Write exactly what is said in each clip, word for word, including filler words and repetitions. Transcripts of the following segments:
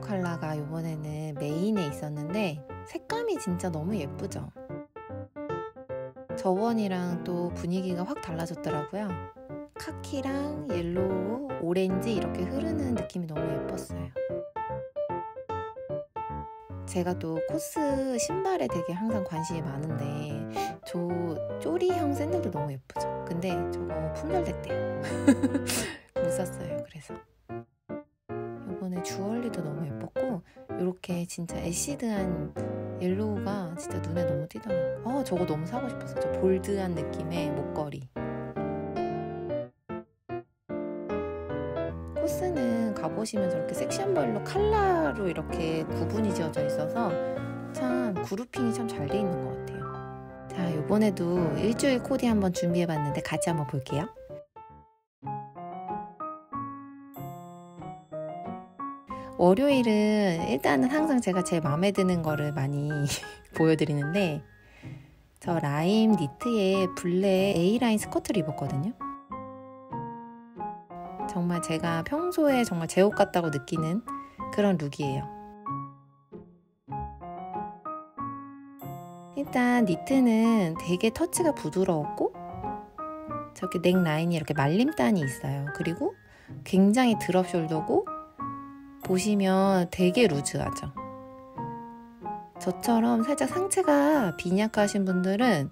옐로우 컬러가 이번에는 메인에 있었는데 색감이 진짜 너무 예쁘죠? 저번이랑 또 분위기가 확 달라졌더라고요. 카키랑 옐로우, 오렌지 이렇게 흐르는 느낌이 너무 예뻤어요. 제가 또 코스 신발에 되게 항상 관심이 많은데 저 쪼리형 샌들도 너무 예쁘죠? 근데 저거 품절됐대요. 못 샀어요. 그래서 이번에 주얼리도 너무 예뻤고 이렇게 진짜 애시드한 옐로우가 진짜 눈에 너무 띄더라고요. 아, 저거 너무 사고 싶었어요. 저 볼드한 느낌의 목걸이. 코스는 가보시면 저렇게 섹션별로 컬러로 이렇게 구분이 지어져 있어서 참 그루핑이 참 잘 돼 있는 것 같아요. 자, 이번에도 일주일 코디 한번 준비해봤는데 같이 한번 볼게요. 월요일은 일단은 항상 제가 제 마음에 드는 거를 많이 보여드리는데 저 라임 니트에 블랙 A라인 스커트를 입었거든요. 정말 제가 평소에 정말 제 옷 같다고 느끼는 그런 룩이에요. 일단 니트는 되게 터치가 부드러웠고 저렇게 넥 라인이 이렇게 말림단이 있어요. 그리고 굉장히 드롭 숄더고 보시면 되게 루즈하죠. 저처럼 살짝 상체가 빈약하신 분들은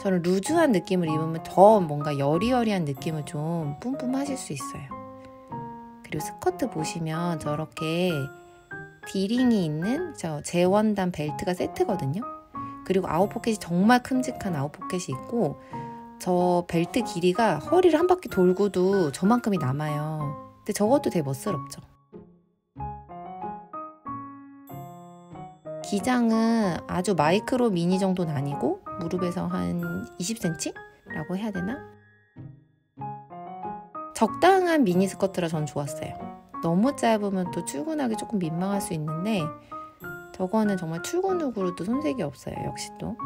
저는 루즈한 느낌을 입으면 더 뭔가 여리여리한 느낌을 좀 뿜뿜하실 수 있어요. 그리고 스커트 보시면 저렇게 디링이 있는 저 재원단 벨트가 세트거든요. 그리고 아웃포켓이 정말 큼직한 아웃포켓이 있고 저 벨트 길이가 허리를 한 바퀴 돌고도 저만큼이 남아요. 근데 저것도 되게 멋스럽죠. 기장은 아주 마이크로 미니 정도는 아니고 무릎에서 한 이십 센티미터? 라고 해야 되나? 적당한 미니 스커트라 전 좋았어요. 너무 짧으면 또 출근하기 조금 민망할 수 있는데 저거는 정말 출근 룩으로도 손색이 없어요. 역시 또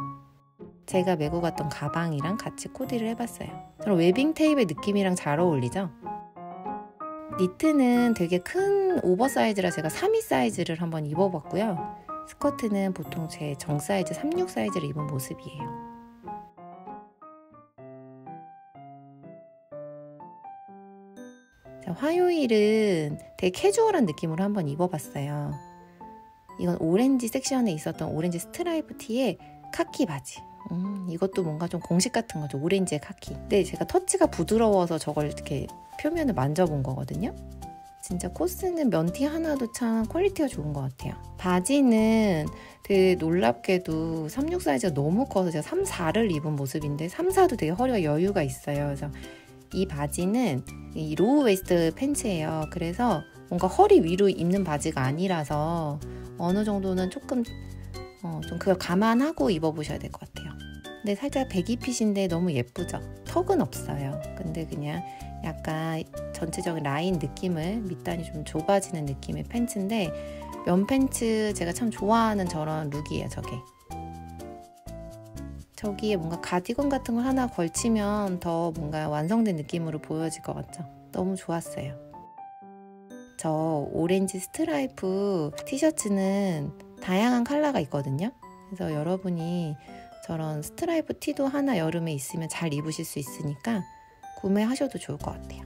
제가 메고 갔던 가방이랑 같이 코디를 해봤어요. 저런 웨빙 테이프의 느낌이랑 잘 어울리죠? 니트는 되게 큰 오버사이즈라 제가 삼십이 사이즈를 한번 입어봤고요. 스커트는 보통 제 정 사이즈 삼십육 사이즈를 입은 모습이에요. 자, 화요일은 되게 캐주얼한 느낌으로 한번 입어봤어요. 이건 오렌지 섹션에 있었던 오렌지 스트라이프 티에 카키 바지. 음, 이것도 뭔가 좀 공식 같은 거죠. 오렌지의 카키. 근데 제가 터치가 부드러워서 저걸 이렇게 표면을 만져본 거거든요. 진짜 코스는 면티 하나도 참 퀄리티가 좋은 것 같아요. 바지는 되게 놀랍게도 삼십육 사이즈가 너무 커서 제가 삼십사를 입은 모습인데 삼십사도 되게 허리가 여유가 있어요. 그래서 이 바지는 이 로우 웨이스트 팬츠예요. 그래서 뭔가 허리 위로 입는 바지가 아니라서 어느 정도는 조금 어, 좀 그걸 감안하고 입어보셔야 될 것 같아요. 근데 살짝 배기핏인데 너무 예쁘죠? 턱은 없어요. 근데 그냥 약간 전체적인 라인 느낌을 밑단이 좀 좁아지는 느낌의 팬츠인데 면 팬츠 제가 참 좋아하는 저런 룩이에요. 저게 저기에 뭔가 가디건 같은 걸 하나 걸치면 더 뭔가 완성된 느낌으로 보여질 것 같죠? 너무 좋았어요. 저 오렌지 스트라이프 티셔츠는 다양한 컬러가 있거든요. 그래서 여러분이 저런 스트라이프 티도 하나 여름에 있으면 잘 입으실 수 있으니까 구매하셔도 좋을 것 같아요.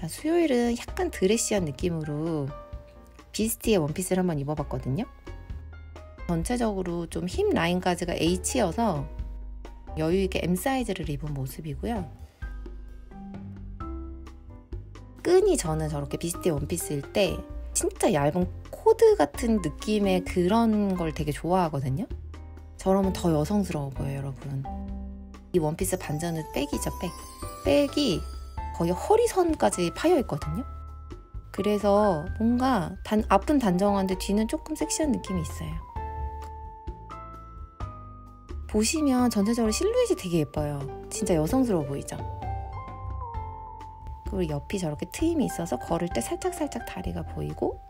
자, 수요일은 약간 드레시한 느낌으로 비스티의 원피스를 한번 입어봤거든요. 전체적으로 좀 힙 라인까지가 H여서 여유있게 M 사이즈를 입은 모습이고요. 끈이 저는 저렇게 비스티 원피스일 때 진짜 얇은 코드 같은 느낌의 그런 걸 되게 좋아하거든요. 저러면 더 여성스러워 보여요, 여러분. 이 원피스 반전은 백이죠, 백. 백이 거의 허리선까지 파여있거든요. 그래서 뭔가 단, 앞은 단정한데 뒤는 조금 섹시한 느낌이 있어요. 보시면 전체적으로 실루엣이 되게 예뻐요. 진짜 여성스러워 보이죠? 그리고 옆이 저렇게 트임이 있어서 걸을 때 살짝살짝 다리가 보이고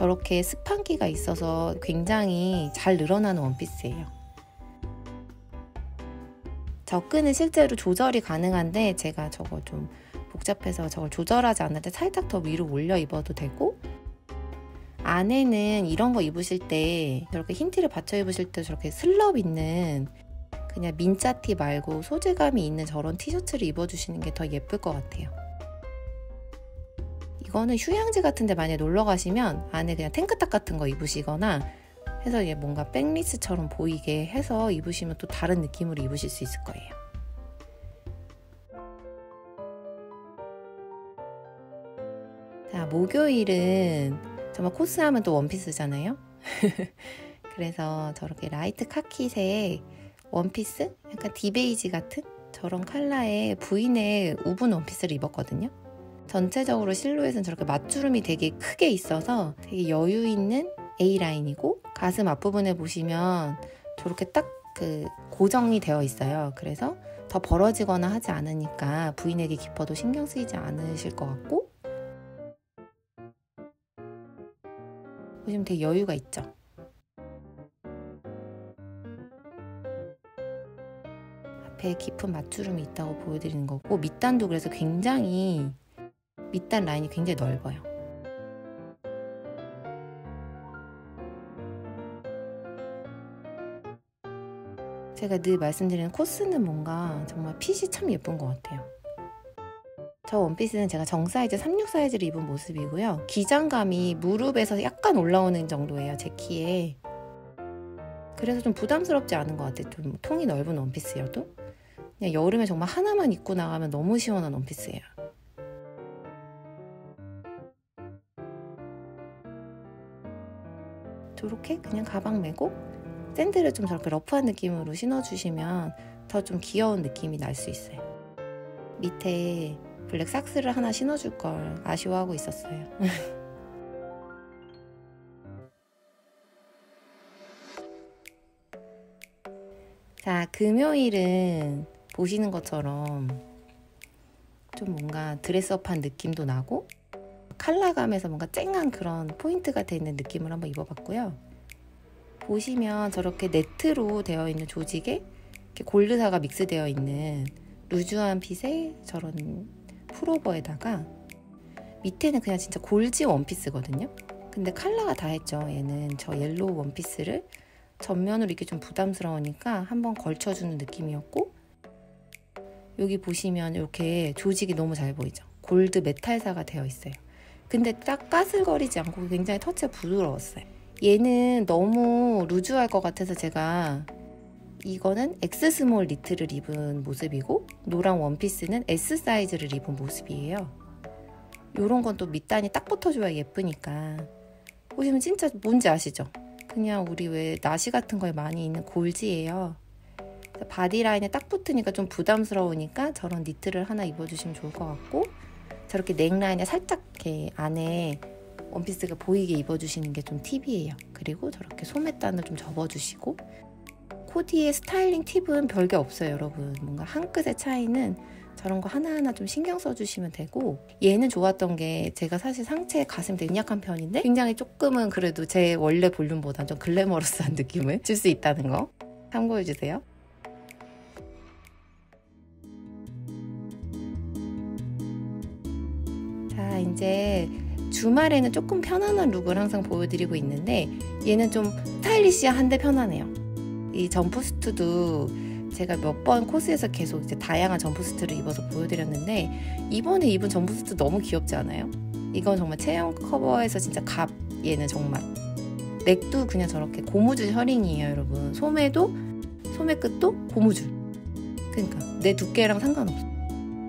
저렇게 스판기가 있어서 굉장히 잘 늘어나는 원피스예요. 접근은 실제로 조절이 가능한데 제가 저거 좀 복잡해서 저걸 조절하지 않을 때 살짝 더 위로 올려 입어도 되고, 안에는 이런 거 입으실 때 저렇게 흰 티를 받쳐 입으실 때 저렇게 슬럽 있는 그냥 민자티 말고 소재감이 있는 저런 티셔츠를 입어주시는 게 더 예쁠 것 같아요. 이거는 휴양지 같은 데 만약에 놀러 가시면 안에 그냥 탱크탑 같은 거 입으시거나 해서 이게 뭔가 백리스처럼 보이게 해서 입으시면 또 다른 느낌으로 입으실 수 있을 거예요. 자, 목요일은 정말 코스하면 또 원피스잖아요. 그래서 저렇게 라이트 카키색 원피스? 약간 디베이지 같은 저런 컬러의 브이넥 우븐 원피스를 입었거든요. 전체적으로 실루엣은 저렇게 맞주름이 되게 크게 있어서 되게 여유 있는 에이 라인이고 가슴 앞부분에 보시면 저렇게 딱 그 고정이 되어 있어요. 그래서 더 벌어지거나 하지 않으니까 브이넥이 깊어도 신경 쓰이지 않으실 것 같고, 보시면 되게 여유가 있죠. 앞에 깊은 맞주름이 있다고 보여드리는 거고, 밑단도 그래서 굉장히 밑단 라인이 굉장히 넓어요. 제가 늘 말씀드리는 코스는 뭔가 정말 핏이 참 예쁜 것 같아요. 저 원피스는 제가 정사이즈 삼십육 사이즈를 입은 모습이고요. 기장감이 무릎에서 약간 올라오는 정도예요, 제 키에. 그래서 좀 부담스럽지 않은 것 같아요. 좀 통이 넓은 원피스여도. 그냥 여름에 정말 하나만 입고 나가면 너무 시원한 원피스예요. 저렇게 그냥 가방 메고 샌들을 좀 저렇게 러프한 느낌으로 신어주시면 더 좀 귀여운 느낌이 날 수 있어요. 밑에 블랙 삭스를 하나 신어줄 걸 아쉬워하고 있었어요. 자, 금요일은 보시는 것처럼 좀 뭔가 드레스업한 느낌도 나고 컬러감에서 뭔가 쨍한 그런 포인트가 되는 느낌을 한번 입어봤고요. 보시면 저렇게 네트로 되어 있는 조직에 이렇게 골드사가 믹스되어 있는 루즈한 핏의 저런 풀오버에다가 밑에는 그냥 진짜 골지 원피스거든요. 근데 컬러가 다 했죠. 얘는 저 옐로우 원피스를 전면으로 이렇게 좀 부담스러우니까 한번 걸쳐주는 느낌이었고, 여기 보시면 이렇게 조직이 너무 잘 보이죠. 골드 메탈사가 되어 있어요. 근데 딱 까슬거리지 않고 굉장히 터치가 부드러웠어요. 얘는 너무 루즈할 것 같아서 제가 이거는 엑스 스몰 니트를 입은 모습이고, 노란 원피스는 에스 사이즈를 입은 모습이에요. 요런 건 또 밑단이 딱 붙어줘야 예쁘니까. 보시면 진짜 뭔지 아시죠? 그냥 우리 왜 나시 같은 거에 많이 있는 골지예요. 바디라인에 딱 붙으니까 좀 부담스러우니까 저런 니트를 하나 입어주시면 좋을 것 같고, 저렇게 넥라인에 살짝 이렇게 안에 원피스가 보이게 입어주시는 게 좀 팁이에요. 그리고 저렇게 소매단을 좀 접어주시고, 코디의 스타일링 팁은 별게 없어요, 여러분. 뭔가 한 끗의 차이는 저런 거 하나하나 좀 신경 써주시면 되고, 얘는 좋았던 게 제가 사실 상체 가슴이 되게 약한 편인데 굉장히 조금은 그래도 제 원래 볼륨보다 좀 글래머러스한 느낌을 줄 수 있다는 거 참고해주세요. 자, 이제 주말에는 조금 편안한 룩을 항상 보여드리고 있는데, 얘는 좀 스타일리시한데 편안해요. 이 점프스트도 제가 몇 번 코스에서 계속 이제 다양한 점프스트를 입어서 보여드렸는데, 이번에 입은 점프스트 너무 귀엽지 않아요? 이건 정말 체형 커버에서 진짜 갑. 얘는 정말 넥도 그냥 저렇게 고무줄 셔링이에요, 여러분. 소매도 소매 끝도 고무줄. 그러니까 내 두께랑 상관없어.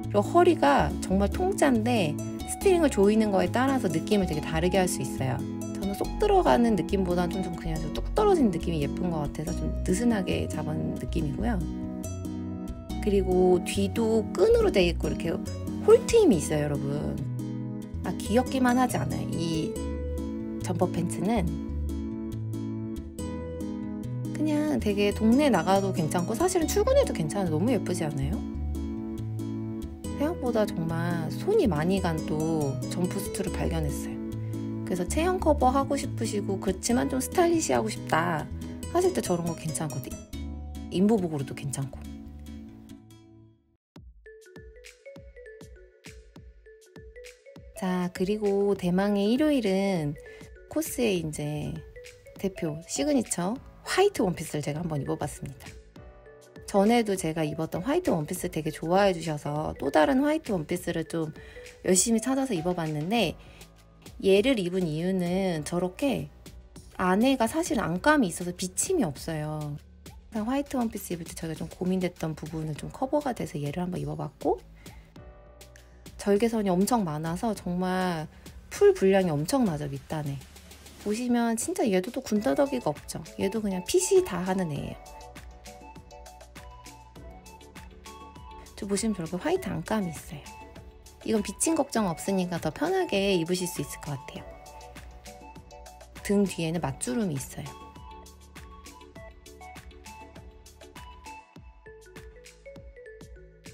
그리고 허리가 정말 통짜인데 스트링을 조이는 거에 따라서 느낌을 되게 다르게 할 수 있어요. 저는 쏙 들어가는 느낌보다 좀, 좀 그냥 좀 뚝 떨어진 느낌이 예쁜 것 같아서 좀 느슨하게 잡은 느낌이고요. 그리고 뒤도 끈으로 되어 있고 이렇게 홀트임이 있어요, 여러분. 아, 귀엽기만 하지 않아요, 이 점퍼 팬츠는. 그냥 되게 동네 나가도 괜찮고 사실은 출근해도 괜찮아요. 너무 예쁘지 않아요? 생각보다 정말 손이 많이 간 또 점프스트를 발견했어요. 그래서 체형 커버 하고 싶으시고 그렇지만 좀 스타일리시하고 싶다 하실 때 저런 거 괜찮거든요. 인부복으로도 괜찮고. 자, 그리고 대망의 일요일은 코스의 이제 대표 시그니처 화이트 원피스를 제가 한번 입어봤습니다. 전에도 제가 입었던 화이트 원피스 되게 좋아해 주셔서 또 다른 화이트 원피스를 좀 열심히 찾아서 입어봤는데, 얘를 입은 이유는 저렇게 안에가 사실 안감이 있어서 비침이 없어요. 항상 화이트 원피스 입을 때 저희가 좀 고민됐던 부분을 좀 커버가 돼서 얘를 한번 입어봤고, 절개선이 엄청 많아서 정말 풀 분량이 엄청나죠, 밑단에. 보시면 진짜 얘도 또 군더더기가 없죠. 얘도 그냥 핏이 다 하는 애예요. 저 보시면 저렇게 화이트 안감이 있어요. 이건 비침 걱정 없으니까 더 편하게 입으실 수 있을 것 같아요. 등 뒤에는 맞주름이 있어요.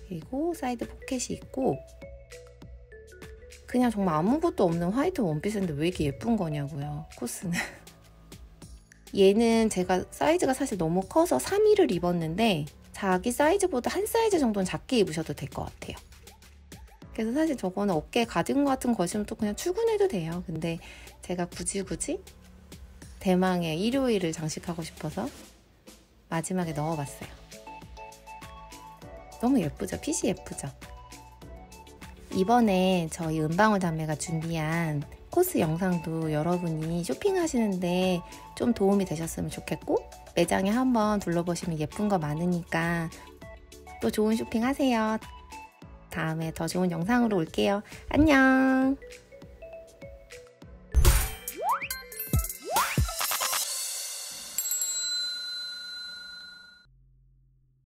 그리고 사이드 포켓이 있고, 그냥 정말 아무것도 없는 화이트 원피스인데 왜 이렇게 예쁜 거냐고요, 코스는. 얘는 제가 사이즈가 사실 너무 커서 삼 위를 입었는데 자기 사이즈보다 한 사이즈 정도는 작게 입으셔도 될 것 같아요. 그래서 사실 저거는 어깨 가든 같은 것이면 또 그냥 출근해도 돼요. 근데 제가 굳이 굳이 대망의 일요일을 장식하고 싶어서 마지막에 넣어봤어요. 너무 예쁘죠? 핏이 예쁘죠? 이번에 저희 은방울 자매가 준비한 코스 영상도 여러분이 쇼핑하시는데 좀 도움이 되셨으면 좋겠고, 매장에 한번 둘러보시면 예쁜 거 많으니까 또 좋은 쇼핑 하세요. 다음에 더 좋은 영상으로 올게요. 안녕!